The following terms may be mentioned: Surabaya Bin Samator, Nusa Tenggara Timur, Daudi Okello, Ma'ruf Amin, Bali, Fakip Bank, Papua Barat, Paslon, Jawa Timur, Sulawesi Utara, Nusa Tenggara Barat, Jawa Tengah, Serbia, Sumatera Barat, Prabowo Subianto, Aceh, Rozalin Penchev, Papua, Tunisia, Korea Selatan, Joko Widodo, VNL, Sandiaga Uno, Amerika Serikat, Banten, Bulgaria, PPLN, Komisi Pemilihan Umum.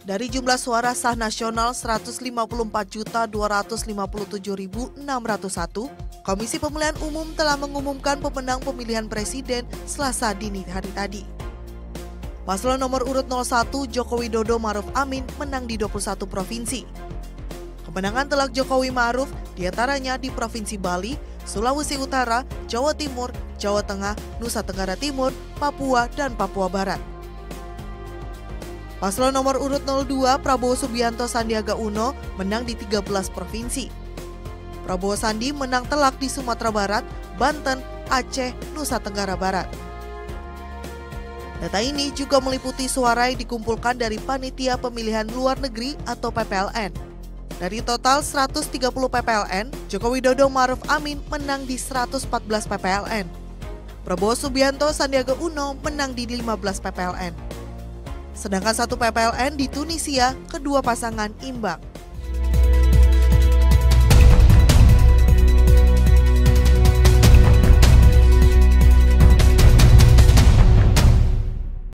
Dari jumlah suara sah nasional 154.257.601, Komisi Pemilihan Umum telah mengumumkan pemenang pemilihan presiden Selasa dini hari tadi. Paslon nomor urut 01 Joko Widodo Ma'ruf Amin menang di 21 provinsi. Kemenangan telak Jokowi Ma'ruf diantaranya di Provinsi Bali, Sulawesi Utara, Jawa Timur, Jawa Tengah, Nusa Tenggara Timur, Papua, dan Papua Barat. Paslon nomor urut 02 Prabowo Subianto Sandiaga Uno menang di 13 provinsi. Prabowo Sandi menang telak di Sumatera Barat, Banten, Aceh, Nusa Tenggara Barat. Data ini juga meliputi suara yang dikumpulkan dari Panitia Pemilihan Luar Negeri atau PPLN. Dari total 130 PPLN, Joko Widodo Ma'ruf Amin menang di 114 PPLN. Prabowo Subianto Sandiaga Uno menang di 15 PPLN. Sedangkan satu PPLN di Tunisia, kedua pasangan imbang.